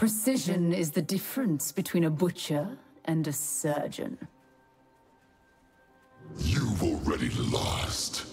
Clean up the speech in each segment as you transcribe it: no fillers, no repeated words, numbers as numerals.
Precision is the difference between a butcher and a surgeon. You've already lost.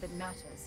That matters.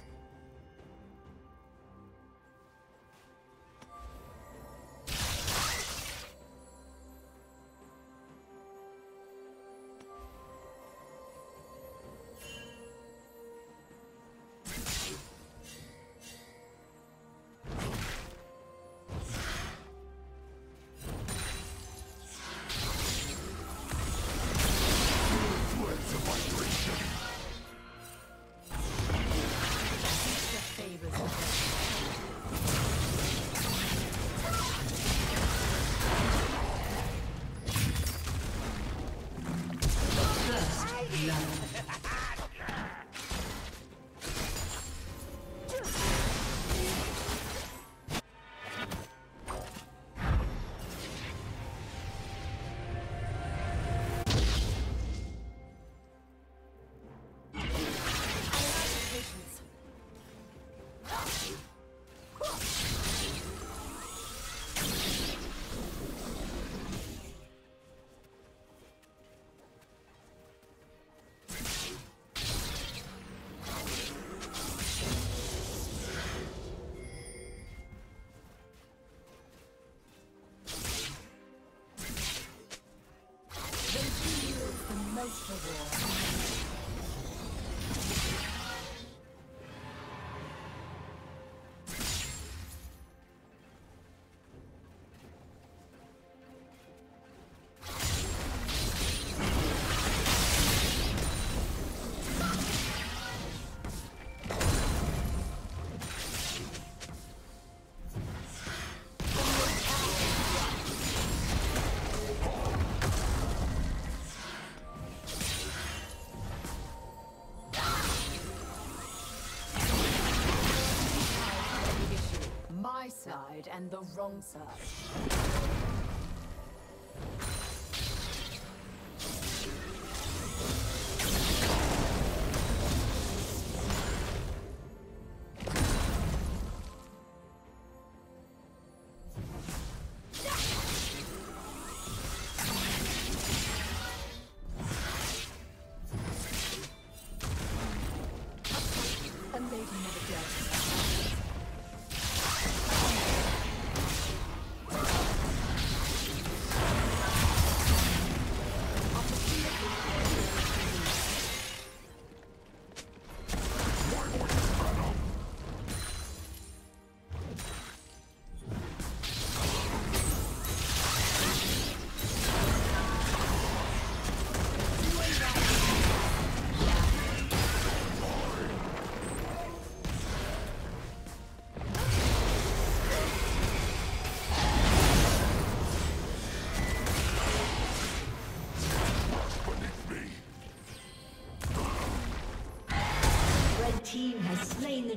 And the wrong side.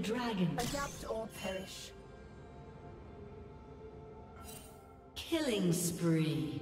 dragon. Adapt or perish. Killing spree.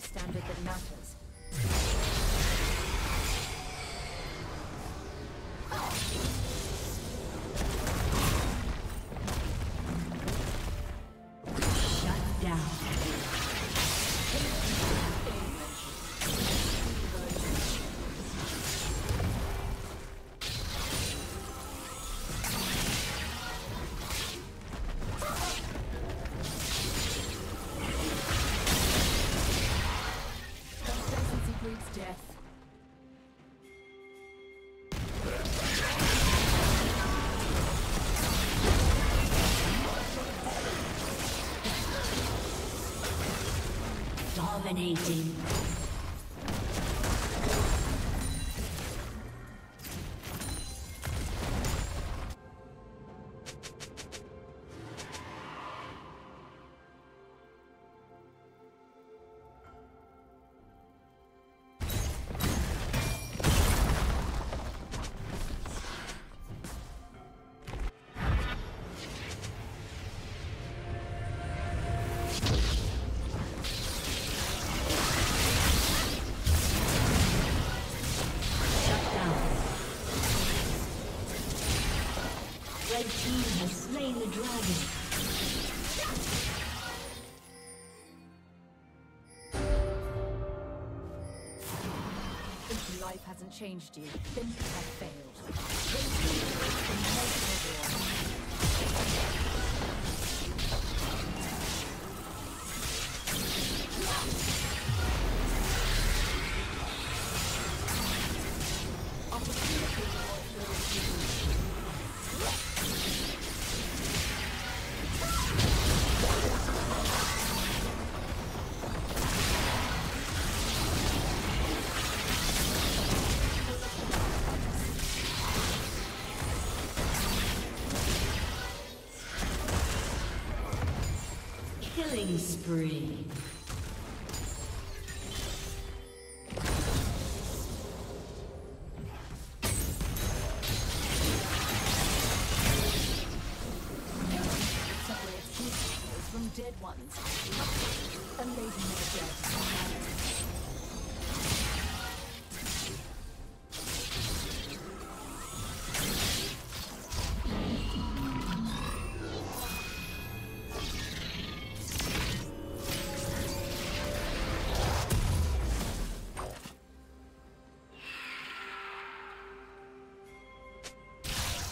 Standard that matters. Dominating. dragon. Life hasn't changed you, then you have failed. Opportunity for your killing spree. Separates two souls from dead ones. And leaving their death.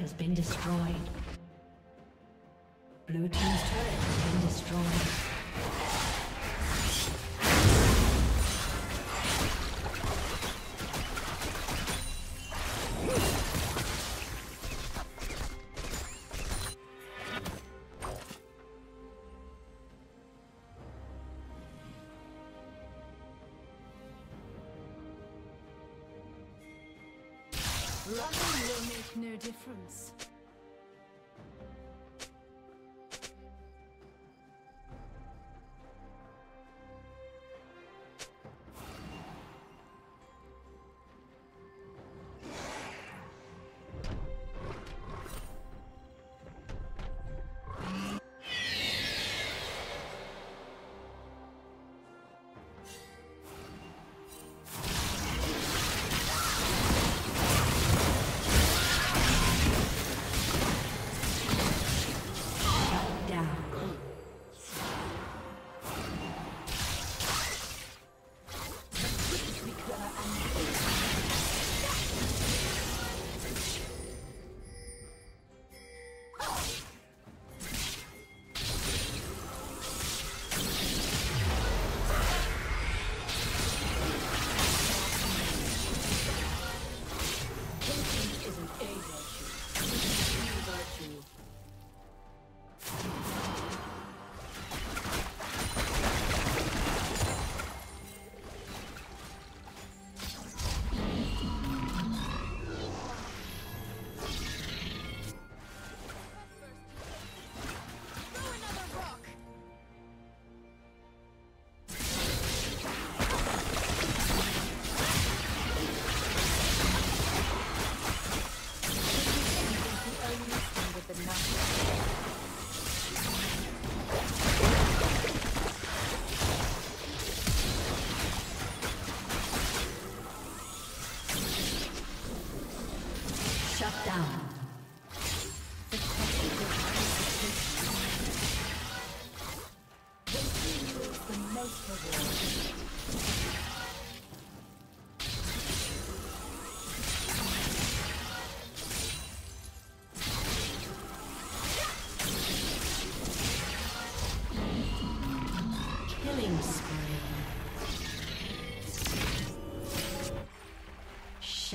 Has been destroyed. Blue team's turret has been destroyed. Running will make no difference.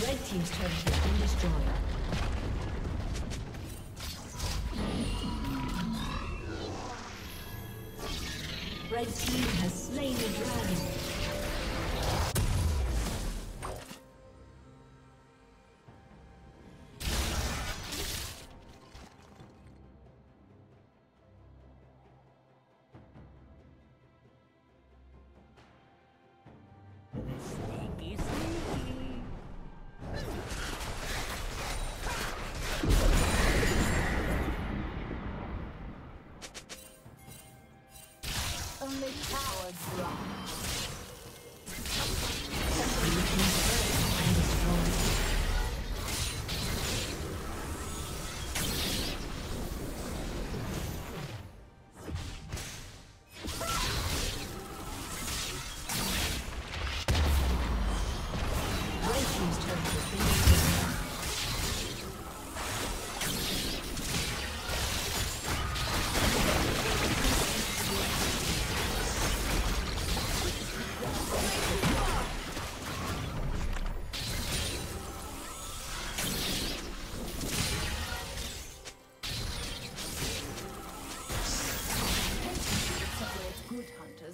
Red team has slain the dragon.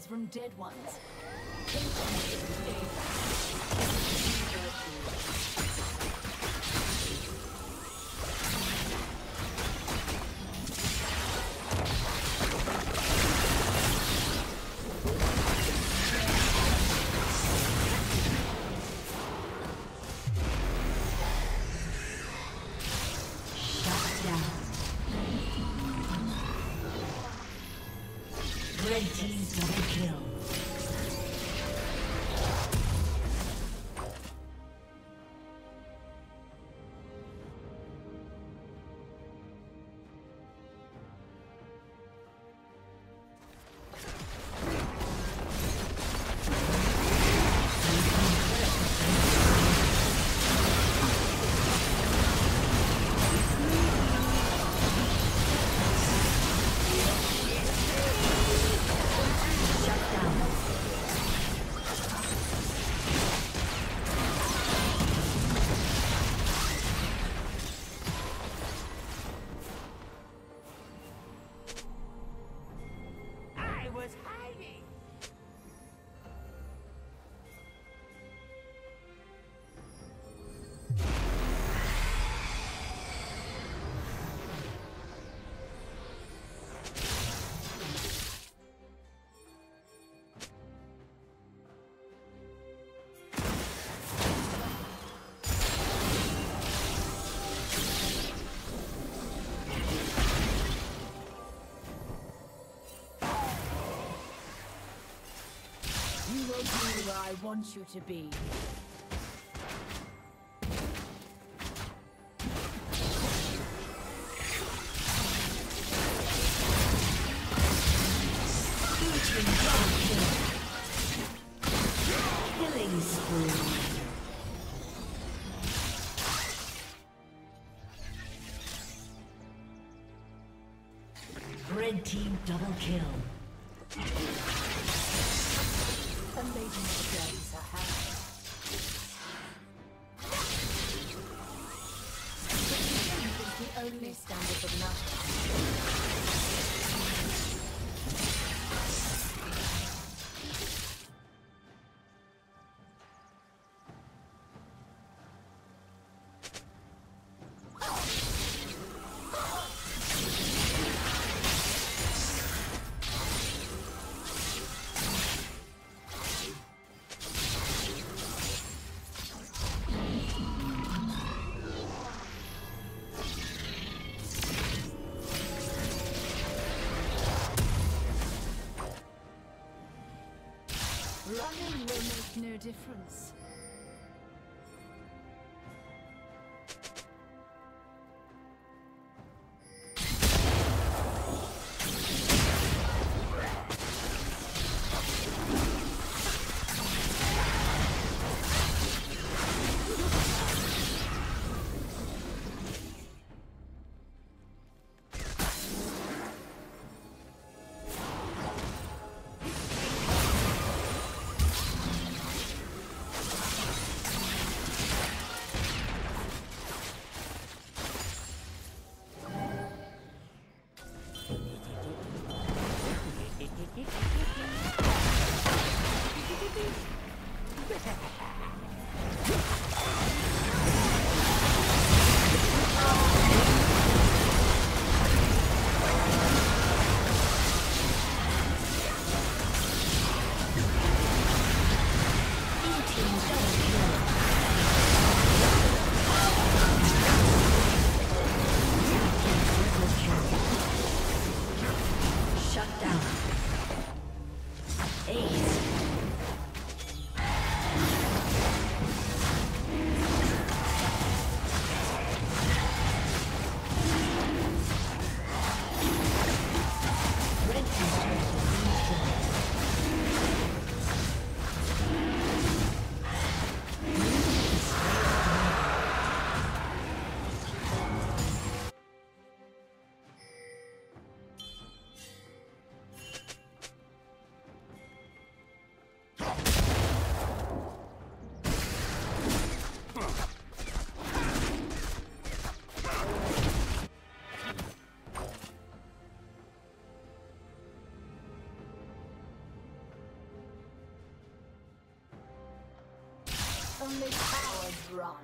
From dead ones. I want you to be. Killing spree. Red team double kill. Running will make no difference. Only power run. Red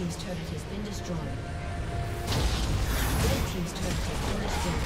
team's turret has been destroyed.